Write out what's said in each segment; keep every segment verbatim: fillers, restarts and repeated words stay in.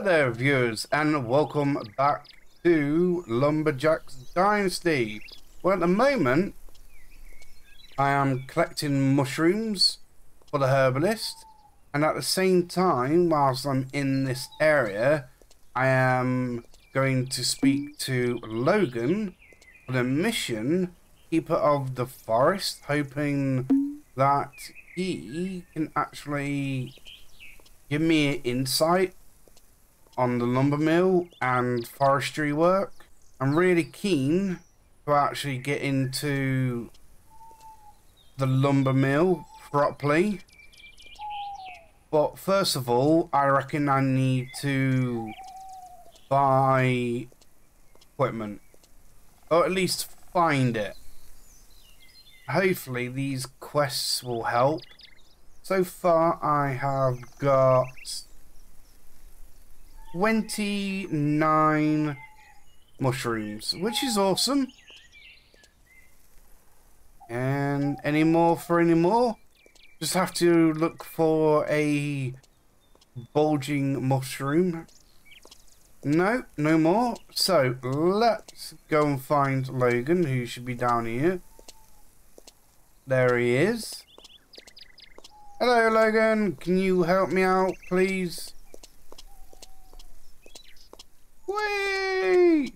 Hello there, viewers, and welcome back to Lumberjack's Dynasty. Well, at the moment, I am collecting mushrooms for the herbalist, and at the same time, whilst I'm in this area, I am going to speak to Logan for the mission, Keeper of the Forest, hoping that he can actually give me an insight on the lumber mill and forestry work. I'm really keen to actually get into the lumber mill properly. But first of all, I reckon I need to buy equipment. Or at least find it. Hopefully these quests will help. So far I have got twenty-nine mushrooms, which is awesome. And any more for any more? Just have to look for a bulging mushroom. No, no more. So let's go and find Logan, who should be down here. There he is. Hello, Logan. Can you help me out, please? Wait!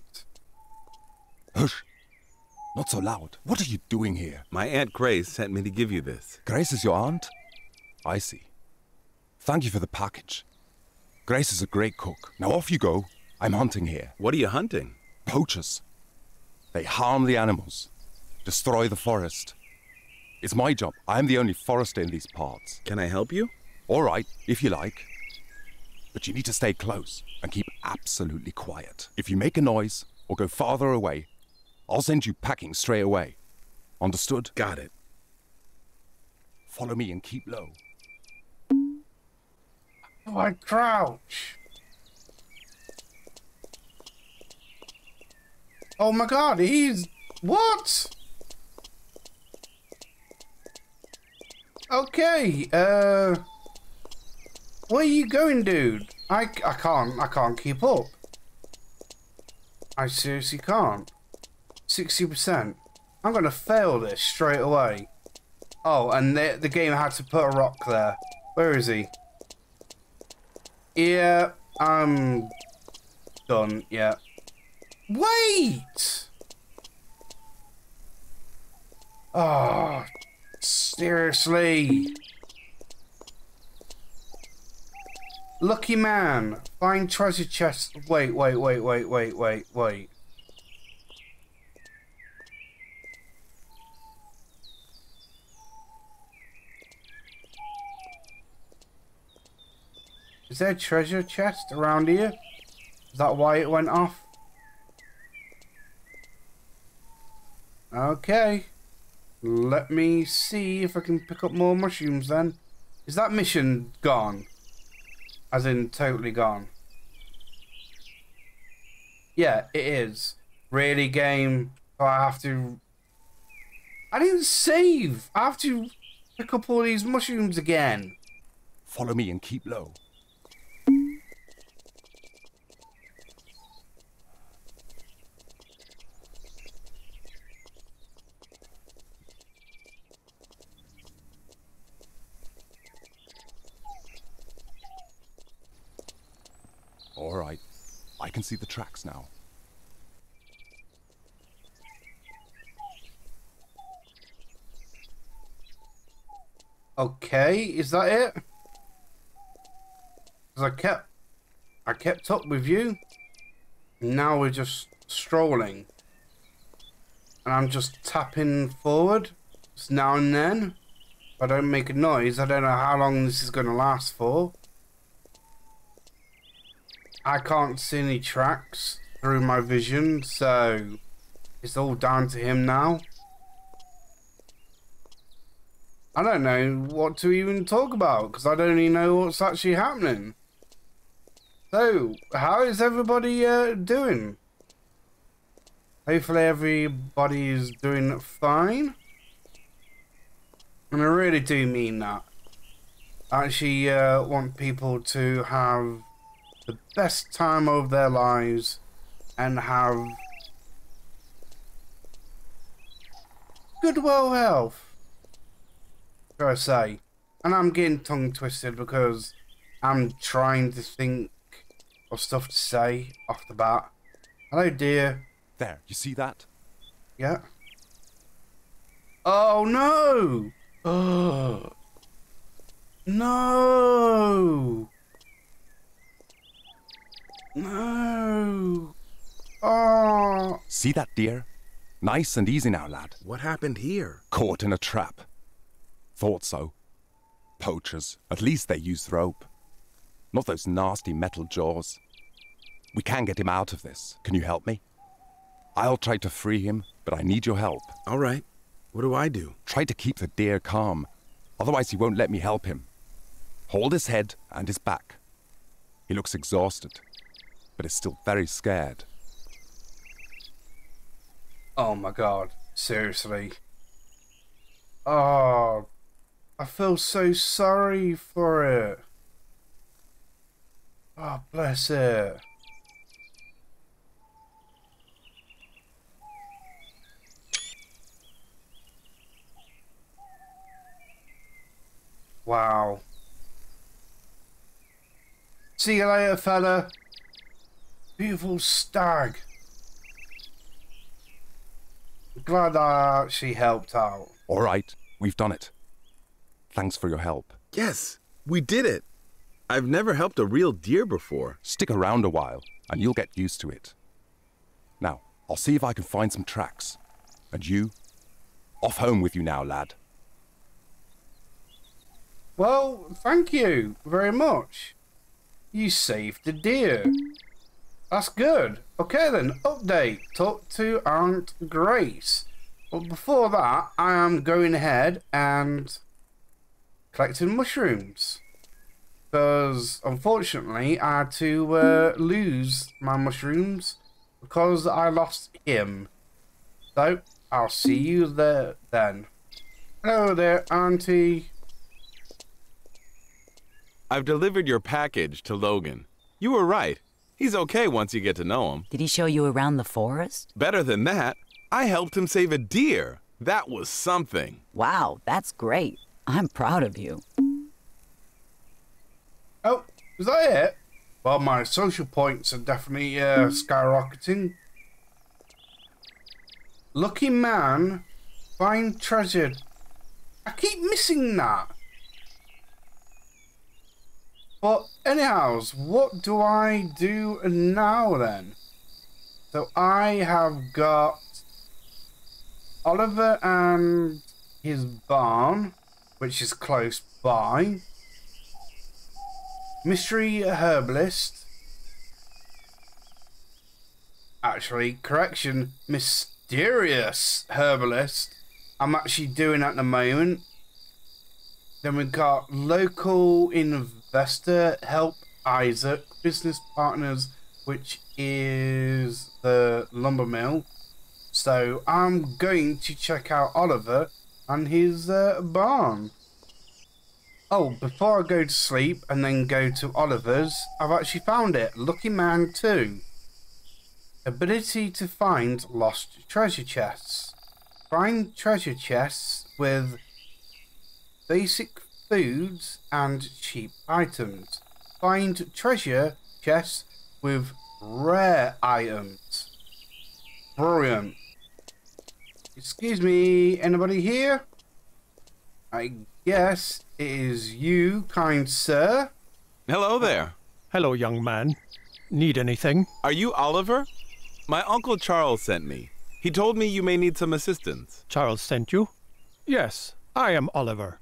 Hush! Not so loud. What are you doing here? My Aunt Grace sent me to give you this. Grace is your aunt? I see. Thank you for the package. Grace is a great cook. Now off you go. I'm hunting here. What are you hunting? Poachers. They harm the animals. Destroy the forest. It's my job. I'm the only forester in these parts. Can I help you? All right, if you like. But you need to stay close and keep absolutely quiet. If you make a noise or go farther away, I'll send you packing straight away. Understood? Got it. Follow me and keep low. Oh, I crouch. Oh my God, he's... What? Okay, uh... where are you going, dude? I, I can't, I can't keep up. I seriously can't. sixty percent. I'm gonna fail this straight away. Oh, and the, the game had to put a rock there. Where is he? Yeah, I'm done, yeah. Wait! Oh, seriously. Lucky man, find treasure chest. Wait, wait, wait, wait, wait, wait, wait. Is there a treasure chest around here? Is that why it went off? Okay. Let me see if I can pick up more mushrooms then. Is that mission gone? As in totally gone. Yeah, it is. Really, game. Oh, I have to... I didn't save. I have to pick up all these mushrooms again. Follow me and keep low. All right, I can see the tracks now. Okay, is that it? Because I kept, I kept up with you. Now we're just strolling, and I'm just tapping forward just now and then. If I don't make a noise, I don't know how long this is going to last for. I can't see any tracks through my vision, so it's all down to him now. I don't know what to even talk about, because I don't even know what's actually happening. So, how is everybody uh, doing? Hopefully everybody is doing fine. And I really do mean that. I actually uh, want people to have the best time of their lives and have good well health, shall I say. And I'm getting tongue twisted because I'm trying to think of stuff to say off the bat. Hello, dear. There, you see that? Yeah. Oh no! Oh no! No! Oh! See that, dear? Nice and easy now, lad. What happened here? Caught in a trap. Thought so. Poachers. At least they used rope. Not those nasty metal jaws. We can get him out of this. Can you help me? I'll try to free him, but I need your help. All right. What do I do? Try to keep the deer calm. Otherwise he won't let me help him. Hold his head and his back. He looks exhausted, but is still very scared. Oh my God. Seriously. Oh, I feel so sorry for it. Oh, bless it. Wow. See you later, fella. Beautiful stag. Glad I actually helped out. All right, we've done it. Thanks for your help. Yes, we did it. I've never helped a real deer before. Stick around a while, and you'll get used to it. Now, I'll see if I can find some tracks. And you? Off home with you now, lad. Well, thank you very much. You saved the deer. That's good. Okay then, update. Talk to Aunt Grace. But before that, I am going ahead and collecting mushrooms. Because, unfortunately, I had to uh, lose my mushrooms because I lost him. So, I'll see you there then. Hello there, Auntie. I've delivered your package to Logan. You were right. He's okay once you get to know him. Did he show you around the forest? Better than that, I helped him save a deer. That was something. Wow, that's great. I'm proud of you. Oh, is that it? Well, my social points are definitely uh, skyrocketing. Lucky man, find treasure. I keep missing that. But anyhow, what do I do now then? So I have got Oliver and his barn, which is close by. Mystery herbalist. Actually, correction, mysterious herbalist. I'm actually doing at the moment. Then we've got local investment. Investor, help Isaac, business partners, which is the lumber mill. So I'm going to check out Oliver and his uh, barn. Oh, before I go to sleep and then go to Oliver's, I've actually found it. Lucky man two. Ability to find lost treasure chests. Find treasure chests with basic foods and cheap items. Find treasure chests with rare items. Brilliant. Excuse me, anybody here? I guess it is you, kind sir. Hello there. Hello, young man. Need anything? Are you Oliver? My uncle Charles sent me. He told me you may need some assistance. Charles sent you? Yes, I am Oliver.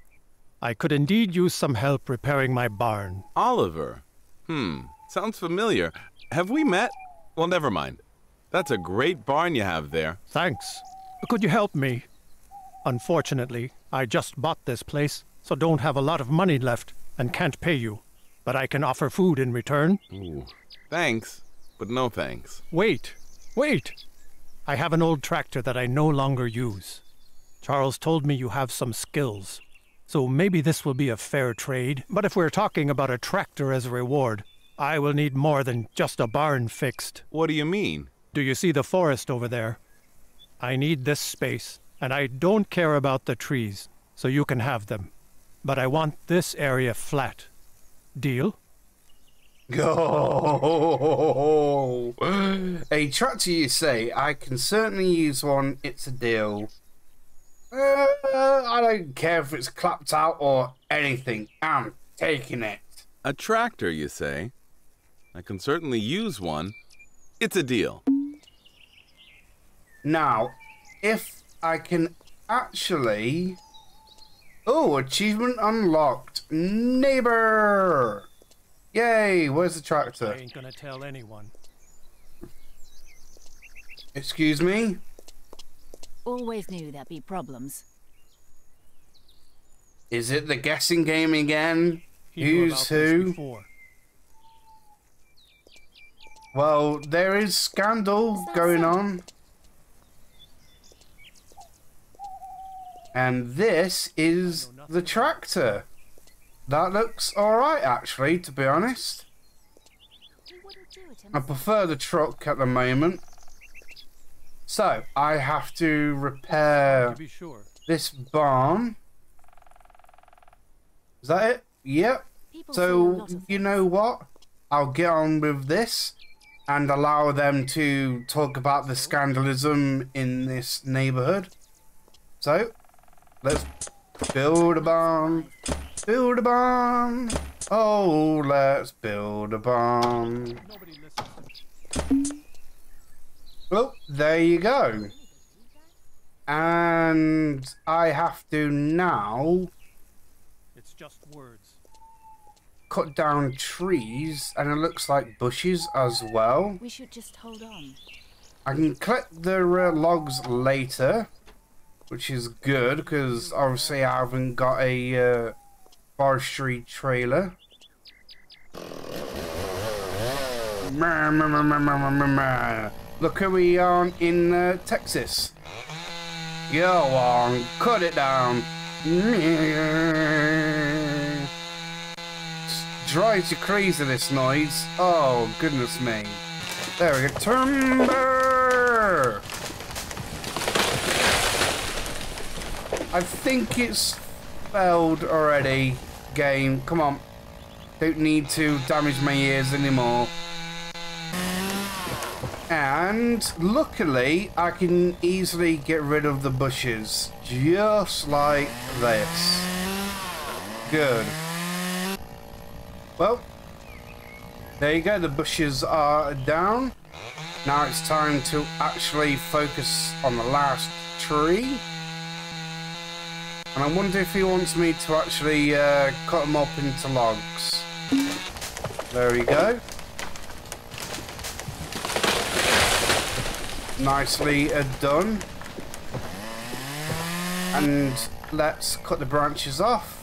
I could indeed use some help repairing my barn. Oliver? Hmm, sounds familiar. Have we met? Well, never mind. That's a great barn you have there. Thanks. Could you help me? Unfortunately, I just bought this place, so don't have a lot of money left and can't pay you. But I can offer food in return. Ooh. Thanks, but no thanks. Wait, wait. I have an old tractor that I no longer use. Charles told me you have some skills. So maybe this will be a fair trade. But if we're talking about a tractor as a reward, I will need more than just a barn fixed. What do you mean? Do you see the forest over there? I need this space, and I don't care about the trees, so you can have them. But I want this area flat. Deal? Go! A tractor, you say? I can certainly use one. It's a deal. Uh, I don't care if it's clapped out or anything. I'm taking it. A tractor, you say? I can certainly use one. It's a deal. Now, if I can actually... Oh, achievement unlocked. Neighbor! Yay, where's the tractor? I ain't gonna tell anyone. Excuse me? Always knew there'd be problems. Is it the guessing game again? He Who's who? Well, there is scandal going on. And this is the tractor. That looks alright, actually, to be honest. I prefer the truck at the moment. So, I have to repair this barn. Is that it? Yep. So, you know what? I'll get on with this and allow them to talk about the scandalism in this neighborhood. So, let's build a barn. Build a barn. Oh, let's build a barn. Well, there you go. And I have to now it's just words. Cut down trees, and it looks like bushes as well. We should just hold on. I can collect the uh, logs later, which is good because obviously I haven't got a uh, forestry trailer. Look who we are in uh, Texas. Go on, cut it down. It drives you crazy, this noise. Oh, goodness me. There we go. Timber! I think it's failed already. Game, come on. Don't need to damage my ears anymore. And luckily, I can easily get rid of the bushes, just like this. Good. Well, there you go. The bushes are down. Now it's time to actually focus on the last tree. And I wonder if he wants me to actually uh, cut them up into logs. There we go. Nicely done. And let's cut the branches off.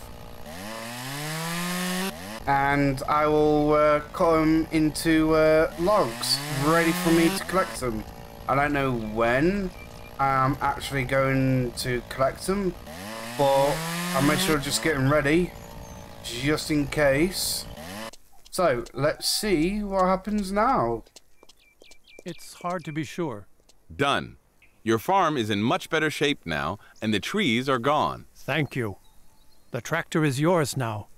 And I will uh, cut them into uh, logs, ready for me to collect them. I don't know when I'm actually going to collect them, but I make sure I'm just getting ready, just in case. So, let's see what happens now. It's hard to be sure. Done. Your farm is in much better shape now, and the trees are gone. Thank you. The tractor is yours now.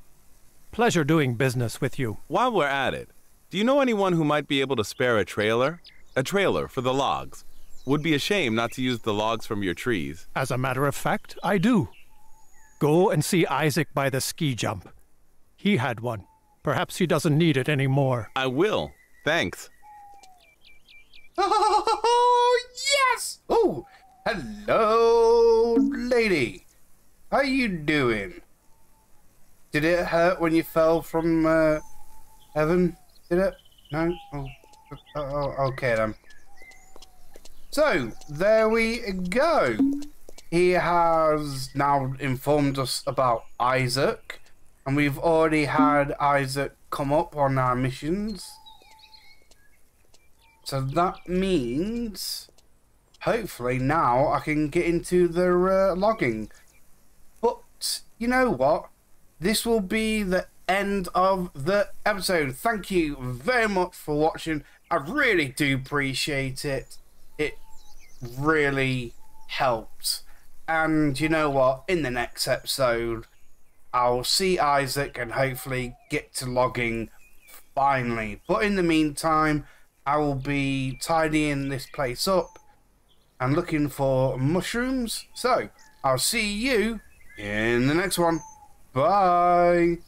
Pleasure doing business with you. While we're at it, do you know anyone who might be able to spare a trailer? A trailer for the logs. Would be a shame not to use the logs from your trees. As a matter of fact, I do. Go and see Isaac by the ski jump. He had one. Perhaps he doesn't need it anymore. I will. Thanks. Oh, yes! Oh, hello, lady. How you doing? Did it hurt when you fell from uh, heaven? Did it? No? Oh, oh, okay then. So, there we go. He has now informed us about Isaac. And we've already had Isaac come up on our missions. So that means, hopefully now I can get into the uh, logging. But, you know what? This will be the end of the episode. Thank you very much for watching. I really do appreciate it. It really helped. And you know what? In the next episode, I'll see Isaac and hopefully get to logging finally. But in the meantime, I will be tidying this place up and looking for mushrooms. So I'll see you in the next one. Bye.